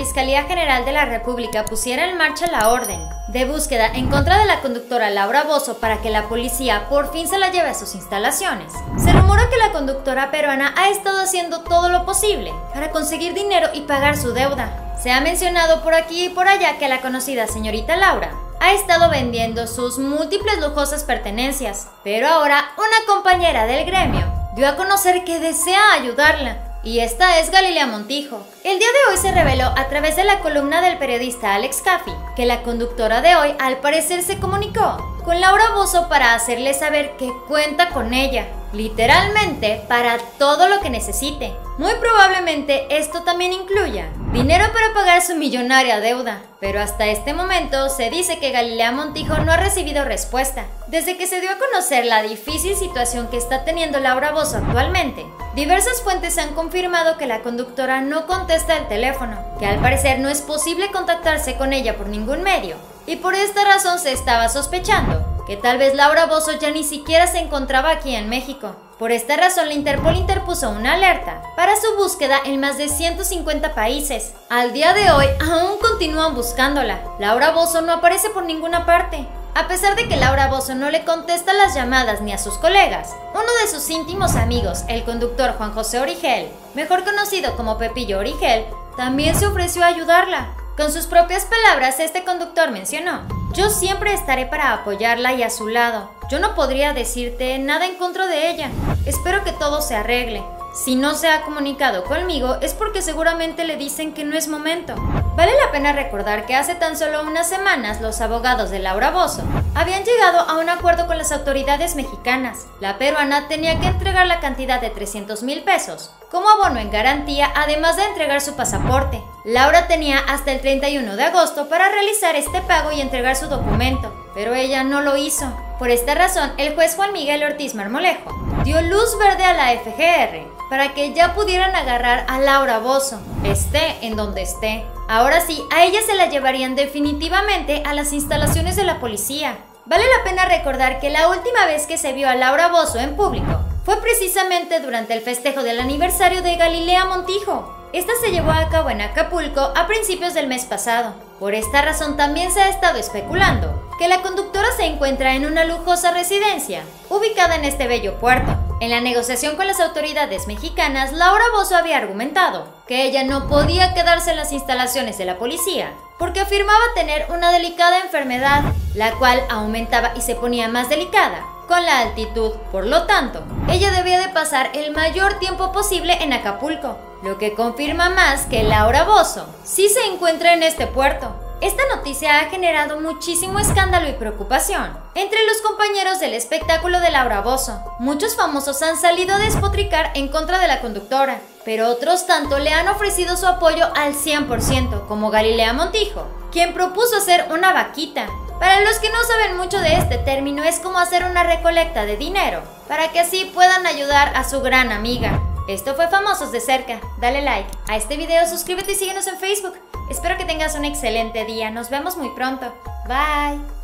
Fiscalía General de la República pusiera en marcha la orden de búsqueda en contra de la conductora Laura Bozzo para que la policía por fin se la lleve a sus instalaciones. Se rumora que la conductora peruana ha estado haciendo todo lo posible para conseguir dinero y pagar su deuda. Se ha mencionado por aquí y por allá que la conocida señorita Laura ha estado vendiendo sus múltiples lujosas pertenencias, pero ahora una compañera del gremio dio a conocer que desea ayudarla. Y esta es Galilea Montijo. El día de hoy se reveló a través de la columna del periodista Alex Caffi que la conductora de hoy al parecer se comunicó con Laura Bozzo para hacerle saber que cuenta con ella, literalmente para todo lo que necesite. Muy probablemente esto también incluya dinero para pagar su millonaria deuda, pero hasta este momento se dice que Galilea Montijo no ha recibido respuesta. Desde que se dio a conocer la difícil situación que está teniendo Laura Bozzo actualmente, diversas fuentes han confirmado que la conductora no contesta el teléfono, que al parecer no es posible contactarse con ella por ningún medio, y por esta razón se estaba sospechando que tal vez Laura Bozzo ya ni siquiera se encontraba aquí en México. Por esta razón la Interpol interpuso una alerta para su búsqueda en más de 150 países. Al día de hoy aún continúan buscándola. Laura Bozzo no aparece por ninguna parte. A pesar de que Laura Bozzo no le contesta las llamadas ni a sus colegas, uno de sus íntimos amigos, el conductor Juan José Origel, mejor conocido como Pepillo Origel, también se ofreció a ayudarla. Con sus propias palabras, este conductor mencionó: "Yo siempre estaré para apoyarla y a su lado. Yo no podría decirte nada en contra de ella. Espero que todo se arregle. Si no se ha comunicado conmigo es porque seguramente le dicen que no es momento". Vale la pena recordar que hace tan solo unas semanas los abogados de Laura Bozzo habían llegado a un acuerdo con las autoridades mexicanas. La peruana tenía que entregar la cantidad de 300,000 pesos como abono en garantía, además de entregar su pasaporte. Laura tenía hasta el 31 de agosto para realizar este pago y entregar su documento, pero ella no lo hizo. Por esta razón, el juez Juan Miguel Ortiz Marmolejo dio luz verde a la FGR para que ya pudieran agarrar a Laura Bozzo, esté en donde esté. Ahora sí, a ella se la llevarían definitivamente a las instalaciones de la policía. Vale la pena recordar que la última vez que se vio a Laura Bozzo en público fue precisamente durante el festejo del aniversario de Galilea Montijo. Esta se llevó a cabo en Acapulco a principios del mes pasado. Por esta razón también se ha estado especulando que la conductora se encuentra en una lujosa residencia ubicada en este bello puerto. En la negociación con las autoridades mexicanas, Laura Bozzo había argumentado que ella no podía quedarse en las instalaciones de la policía porque afirmaba tener una delicada enfermedad, la cual aumentaba y se ponía más delicada con la altitud. Por lo tanto, ella debía de pasar el mayor tiempo posible en Acapulco, lo que confirma más que Laura Bozzo sí se encuentra en este puerto. Esta noticia ha generado muchísimo escándalo y preocupación entre los compañeros del espectáculo de Laura Bozzo. Muchos famosos han salido a despotricar en contra de la conductora, pero otros tanto le han ofrecido su apoyo al 100%, como Galilea Montijo, quien propuso hacer una vaquita. Para los que no saben mucho de este término, es como hacer una recolecta de dinero para que así puedan ayudar a su gran amiga. Esto fue Famosos de Cerca. Dale like a este video, suscríbete y síguenos en Facebook. Espero que tengas un excelente día. Nos vemos muy pronto. Bye.